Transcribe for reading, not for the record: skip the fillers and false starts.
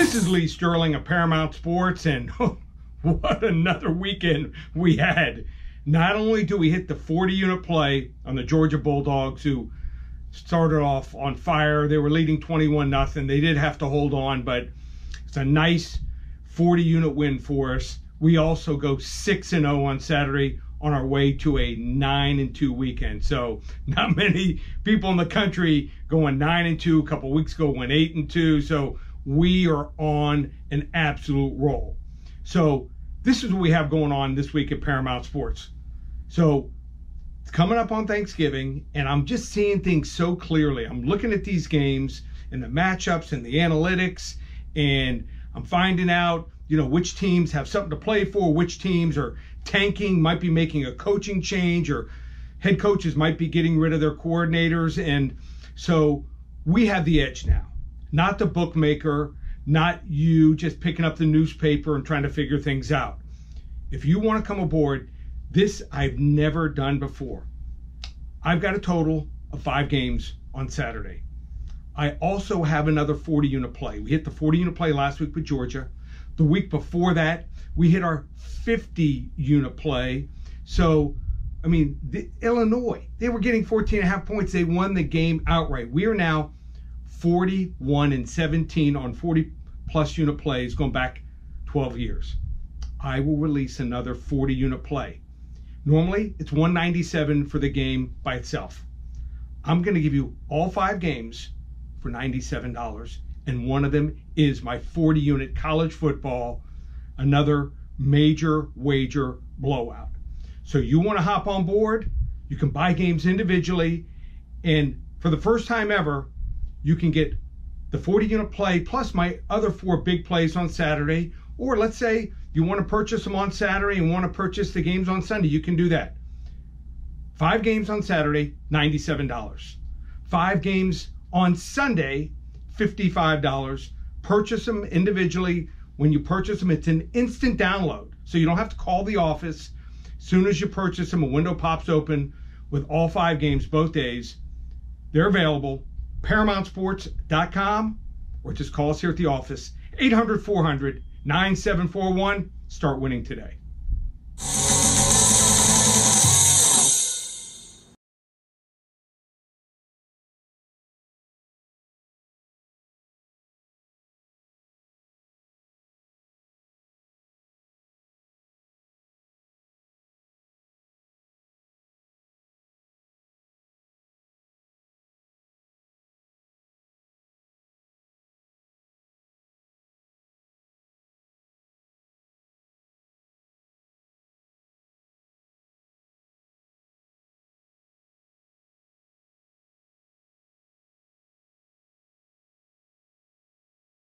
This is Lee Sterling of Paramount Sports, and what another weekend we had. Not only do we hit the 40-unit play on the Georgia Bulldogs, who started off on fire. They were leading 21-0. They did have to hold on, but it's a nice 40-unit win for us. We also go 6-0 on Saturday on our way to a 9-2 weekend. So not many people in the country going 9-2. A couple weeks ago went 8-2. So we are on an absolute roll. So this is what we have going on this week at Paramount Sports. So it's coming up on Thanksgiving, and I'm just seeing things so clearly. I'm looking at these games and the matchups and the analytics, and I'm finding out, you know, which teams have something to play for, which teams are tanking, might be making a coaching change, or head coaches might be getting rid of their coordinators. And so we have the edge now. Not the bookmaker, not you just picking up the newspaper and trying to figure things out. If you want to come aboard, this I've never done before. I've got a total of 5 games on Saturday. I also have another 40-unit play. We hit the 40-unit play last week with Georgia. The week before that, we hit our 50-unit play. So, I mean, Illinois, they were getting 14.5 points. They won the game outright. We are now 41-17 on 40-plus unit plays going back 12 years. I will release another 40-unit play. Normally, it's 197 for the game by itself. I'm going to give you all 5 games for $97, and one of them is my 40-unit college football, another major wager blowout. So you want to hop on board, you can buy games individually, and for the first time ever, you can get the 40-unit play plus my other 4 big plays on Saturday. Or let's say you want to purchase them on Saturday and want to purchase the games on Sunday, you can do that. 5 games on Saturday, $97. 5 games on Sunday, $55. Purchase them individually. When you purchase them, it's an instant download. So you don't have to call the office. As soon as you purchase them, a window pops open with all 5 games both days. They're available. ParamountSports.com, or just call us here at the office, 800-400-9741. Start winning today.